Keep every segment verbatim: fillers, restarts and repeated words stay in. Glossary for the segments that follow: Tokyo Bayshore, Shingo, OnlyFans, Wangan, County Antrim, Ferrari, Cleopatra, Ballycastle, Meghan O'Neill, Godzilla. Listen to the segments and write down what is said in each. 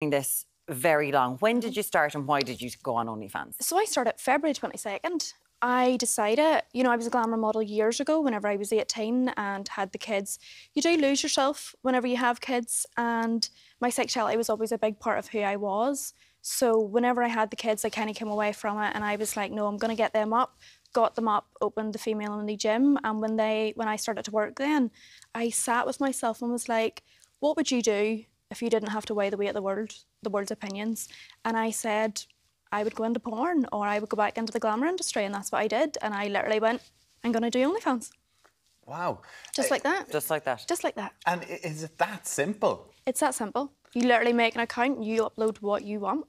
This very long. When did you start and why did you go on OnlyFans? So I started February twenty-second. I decided, you know, I was a glamour model years ago whenever I was eighteen and had the kids. You do lose yourself whenever you have kids, and my sexuality was always a big part of who I was. So whenever I had the kids, I kind of came away from it and I was like, no, I'm going to get them up. Got them up, opened the female-only gym, and when, they, when I started to work then, I sat with myself and was like, what would you do if you didn't have to weigh the weight of the world, the world's opinions? And I said, I would go into porn or I would go back into the glamour industry, and that's what I did. And I literally went, I'm going to do OnlyFans. Wow. Just uh, like that. Just like that. Just like that. And is it that simple? It's that simple. You literally make an account, you upload what you want.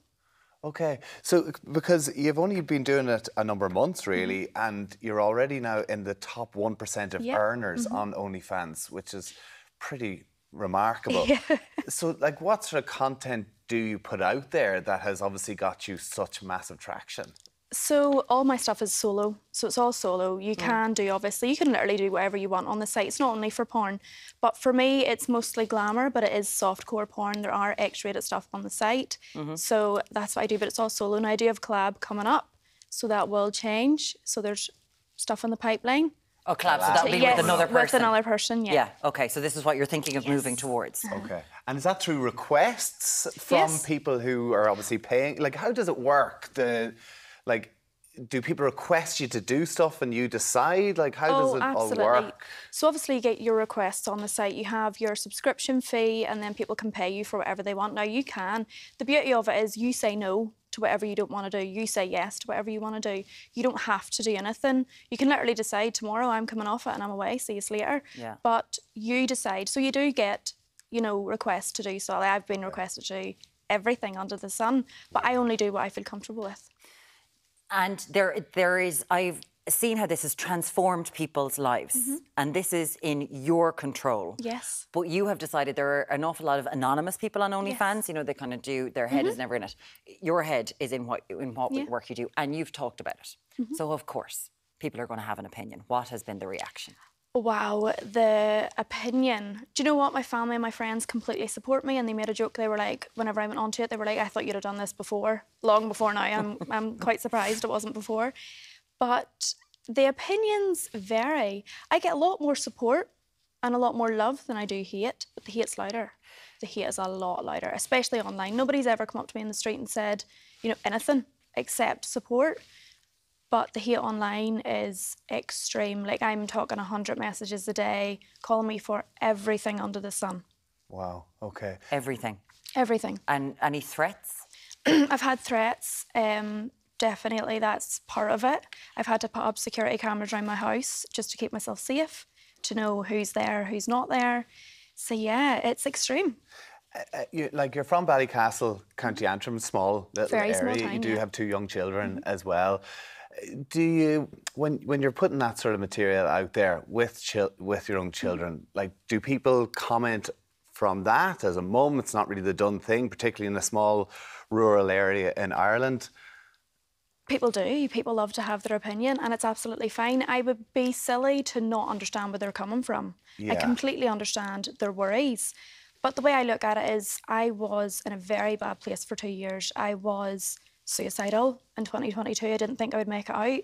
OK, so because you've only been doing it a number of months, really, mm-hmm. and you're already now in the top one percent of yep. earners mm-hmm. on OnlyFans, which is pretty remarkable. Yeah. So, like, what sort of content do you put out there that has obviously got you such massive traction? So all my stuff is solo, so it's all solo. You mm. can do, obviously, you can literally do whatever you want on the site. It's not only for porn, but for me, it's mostly glamour, but it is softcore porn. There are X-rated stuff on the site, mm-hmm. so that's what I do, but it's all solo. And I do have collab coming up, so that will change. So there's stuff in the pipeline. Oh, collab, so that'll be yes, with another person? With another person, yeah. Yeah, OK, so this is what you're thinking of yes. moving towards. OK. And is that through requests from yes. people who are obviously paying? Like, how does it work? The... Like, do people request you to do stuff and you decide? Like, how oh, does it absolutely. all work? So obviously you get your requests on the site. You have your subscription fee and then people can pay you for whatever they want. Now, you can. The beauty of it is you say no to whatever you don't want to do. You say yes to whatever you want to do. You don't have to do anything. You can literally decide tomorrow I'm coming off it and I'm away. See you later. Yeah. But you decide. So you do get, you know, requests to do. So I've been requested to do everything under the sun, but I only do what I feel comfortable with. And there, there is, I've seen how this has transformed people's lives. Mm-hmm. And this is in your control. Yes. But you have decided there are an awful lot of anonymous people on OnlyFans. Yes. You know, they kind of do, their head mm-hmm. is never in it. Your head is in what, in what yeah. work you do. And you've talked about it. Mm-hmm. So, of course, people are going to have an opinion. What has been the reaction? Wow, the opinion. Do you know what? My family and my friends completely support me, and they made a joke. They were like, whenever I went onto it, they were like, I thought you'd have done this before, long before now. I'm, I'm quite surprised it wasn't before. But the opinions vary. I get a lot more support and a lot more love than I do hate, but the hate's louder. The hate is a lot louder, especially online. Nobody's ever come up to me in the street and said, you know, anything except support. But the hate online is extreme. Like, I'm talking one hundred messages a day, calling me for everything under the sun. Wow, OK. Everything? Everything. And any threats? I've had threats. Um, definitely, that's part of it. I've had to put up security cameras around my house just to keep myself safe, to know who's there, who's not there. So, yeah, it's extreme. Uh, you, like, you're from Ballycastle, County Antrim, small little Very area. Small town, you do yeah. have two young children mm-hmm. as well. Do you, when when you're putting that sort of material out there with chil with your own children, like, do people comment from that? As a mum, it's not really the done thing, particularly in a small rural area in Ireland. People do. People love to have their opinion, and it's absolutely fine. I would be silly to not understand where they're coming from. Yeah. I completely understand their worries. But the way I look at it is I was in a very bad place for two years. I was... suicidal in twenty twenty-two. I didn't think I would make it out.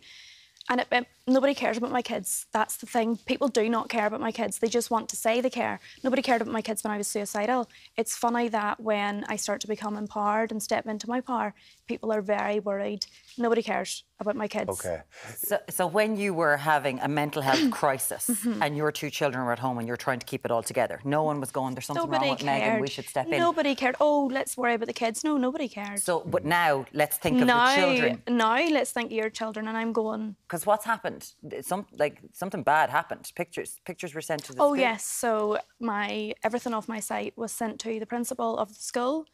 And it, it, nobody cares about my kids. That's the thing. People do not care about my kids. They just want to say they care. Nobody cared about my kids when I was suicidal. It's funny that when I start to become empowered and step into my power, people are very worried. Nobody cares about my kids. OK. So, so when you were having a mental health crisis mm-hmm. and your two children were at home and you're trying to keep it all together, no one was going, there's something nobody wrong with Meghan, we should step in. Nobody cared. Oh, let's worry about the kids. No, nobody cared. So, but now let's think of now, the children. Now let's think of your children, and I'm going... Because what's happened? Some, like, something bad happened. Pictures pictures were sent to the oh, school. Oh, yes. So my everything off my site was sent to the principal of the school.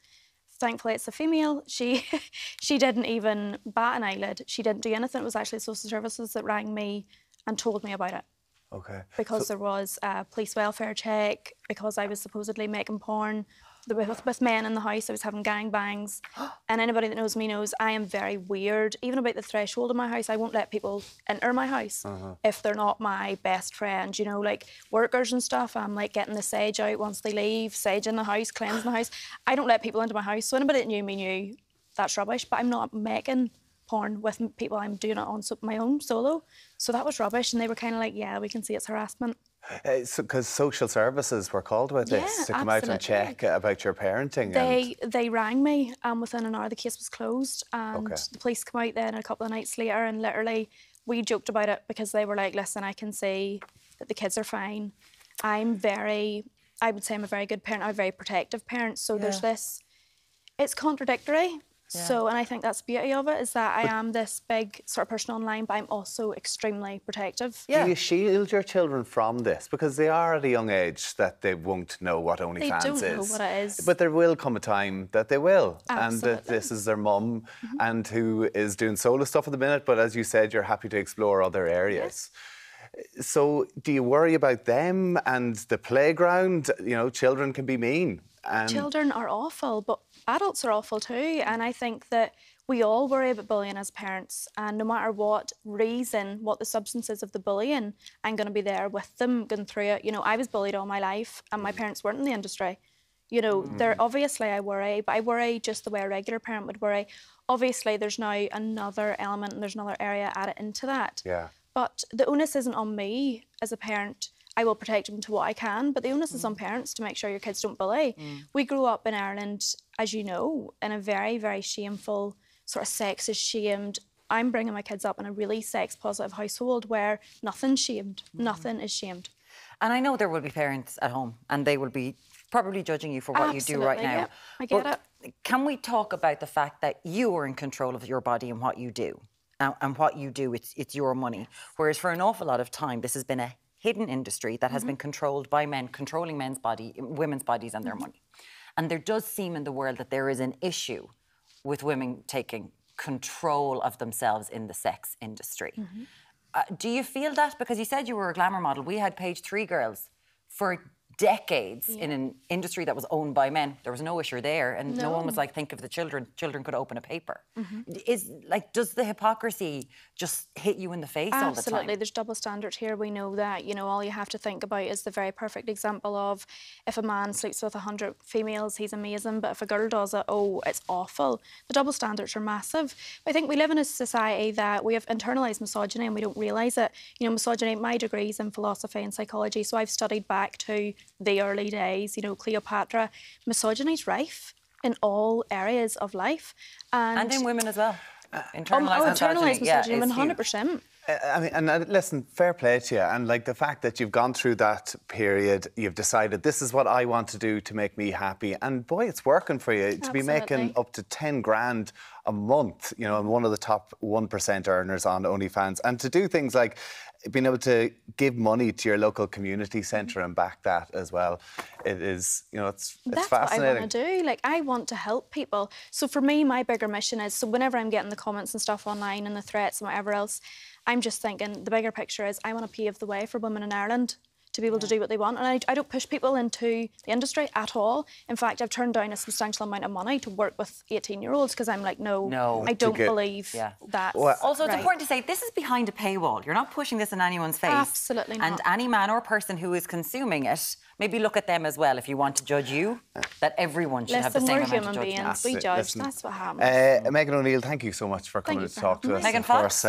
Thankfully, it's a female. She she didn't even bat an eyelid. She didn't do anything. It was actually social services that rang me and told me about it. OK. Because so... there was a police welfare check, because I was supposedly making porn the best men in the house. I was having gangbangs. And anybody that knows me knows I am very weird. Even about the threshold of my house, I won't let people enter my house uh-huh. if they're not my best friend. You know, like workers and stuff, I'm like getting the sage out once they leave, sage in the house, cleansing the house. I don't let people into my house. So anybody that knew me knew that's rubbish. But I'm not making porn with people. I'm doing it on my own, solo. So that was rubbish. And they were kind of like, yeah, we can see it's harassment. Because uh, so, social services were called with yeah, this to come absolutely. out and check about your parenting. They and... they rang me and within an hour the case was closed and okay. the police came out then a couple of nights later and literally we joked about it because they were like, listen, I can see that the kids are fine. I'm very, I would say I'm a very good parent. I'm a very protective parent. So yeah. there's this, it's contradictory. Yeah. So, and I think that's the beauty of it, is that I but am this big sort of person online, but I'm also extremely protective. Yeah. Do you shield your children from this? Because they are at a young age that they won't know what OnlyFans is. They don't know what it is. But there will come a time that they will. Absolutely. And that this is their mum mm-hmm. and who is doing solo stuff at the minute, but as you said, you're happy to explore other areas. Yeah. So do you worry about them and the playground? You know, children can be mean. And... Children are awful, but adults are awful too. And I think that we all worry about bullying as parents. And no matter what reason, what the substance is of the bullying, I'm going to be there with them going through it. You know, I was bullied all my life and my parents weren't in the industry. You know, mm. they're obviously I worry, but I worry just the way a regular parent would worry. Obviously, there's now another element and there's another area added into that. Yeah. But the onus isn't on me as a parent. I will protect them to what I can, but the onus mm. is on parents to make sure your kids don't bully. Mm. We grew up in Ireland, as you know, in a very, very shameful, sort of sexist, shamed... I'm bringing my kids up in a really sex-positive household where nothing's shamed, mm. nothing is shamed. And I know there will be parents at home and they will be probably judging you for what Absolutely, you do right now. Yeah, I get but it. Can we talk about the fact that you are in control of your body and what you do? And what you do, it's, it's your money. Whereas for an awful lot of time, this has been a hidden industry that has mm-hmm. been controlled by men, controlling men's body, women's bodies and their mm-hmm. money. And there does seem in the world that there is an issue with women taking control of themselves in the sex industry. Mm-hmm. uh, do you feel that? Because you said you were a glamour model. We had Page Three girls for decades yeah. in an industry that was owned by men. There was no issue there, and no, no one was like, think of the children. Children could open a paper. Mm-hmm. Is like, does the hypocrisy just hit you in the face Absolutely. all the time? Absolutely, there's double standards here. We know that, you know, all you have to think about is the very perfect example of if a man sleeps with a hundred females, he's amazing, but if a girl does it, oh, it's awful. The double standards are massive. I think we live in a society that we have internalised misogyny and we don't realise it. You know, misogyny, my degree's in philosophy and psychology, so I've studied back to the early days, you know, Cleopatra. Misogyny's rife in all areas of life. And, and in women as well. Uh, internalised um, oh, internalised misogyny, yeah, one hundred percent. Uh, I mean, and uh, listen, fair play to you. And, like, the fact that you've gone through that period, you've decided this is what I want to do to make me happy. And, boy, it's working for you. Absolutely. To be making up to ten grand a month, you know, and one of the top one percent earners on OnlyFans. And to do things like... being able to give money to your local community centre and back that as well, it is, you know, it's, it's That's fascinating. That's what I want to do. Like, I want to help people. So for me, my bigger mission is, so whenever I'm getting the comments and stuff online and the threats and whatever else, I'm just thinking the bigger picture is I want to pave the way for women in Ireland to be able yeah. to do what they want. And I, I don't push people into the industry at all. In fact, I've turned down a substantial amount of money to work with eighteen-year-olds because I'm like, no, no I don't get... believe yeah. that. Well, also, it's right. important to say this is behind a paywall. You're not pushing this in anyone's face. Absolutely not. And any man or person who is consuming it, maybe look at them as well if you want to judge you, that everyone should Listen, have the same amount of judgment. Listen, we're human beings. We judge. Listen. That's what happens. Uh, Meghan O'Neill, thank you so much for coming to talk to us. Meghan Fox.